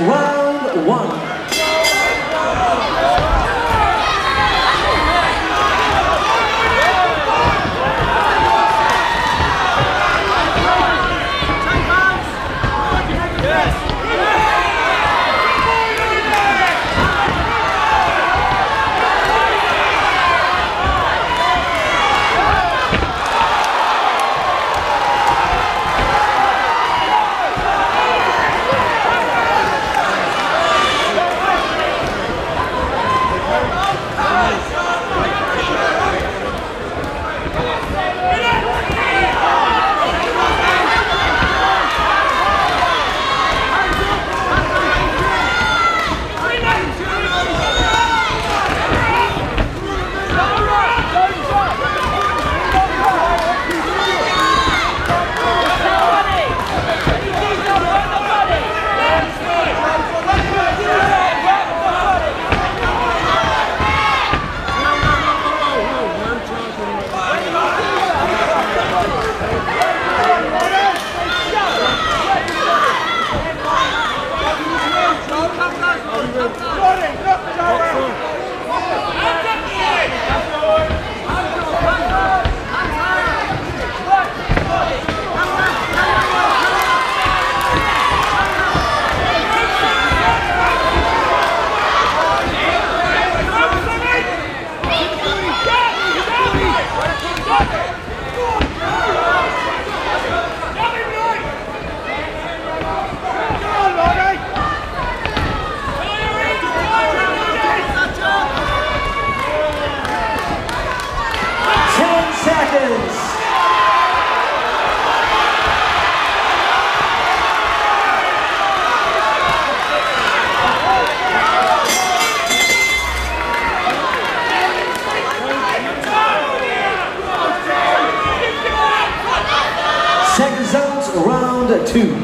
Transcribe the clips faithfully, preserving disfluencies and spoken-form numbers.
round one. Second zone's round two.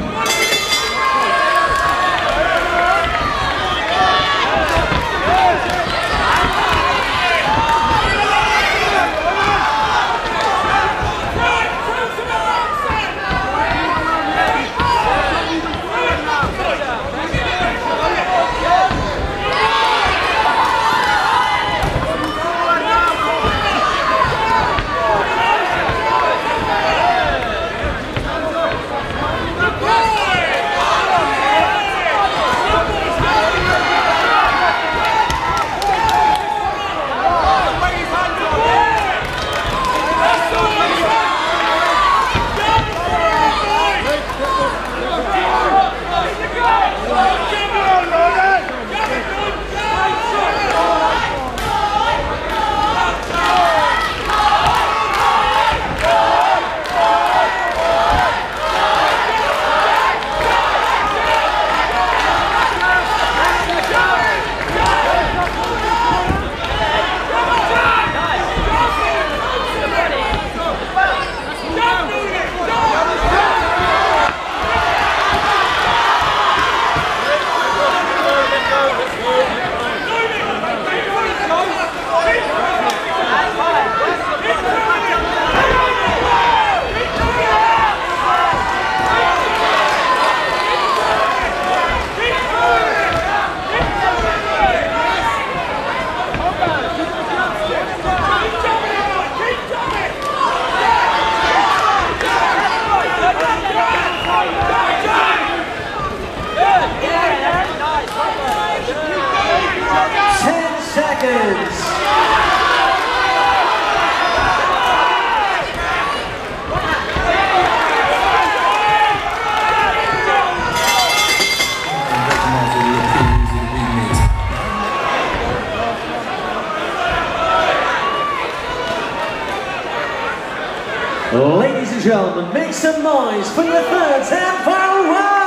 Ladies and gentlemen, make some noise for your third and final round! All right.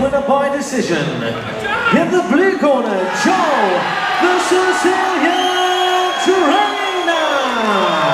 With a by decision, in the blue corner, Joel versus Cecilia Turena.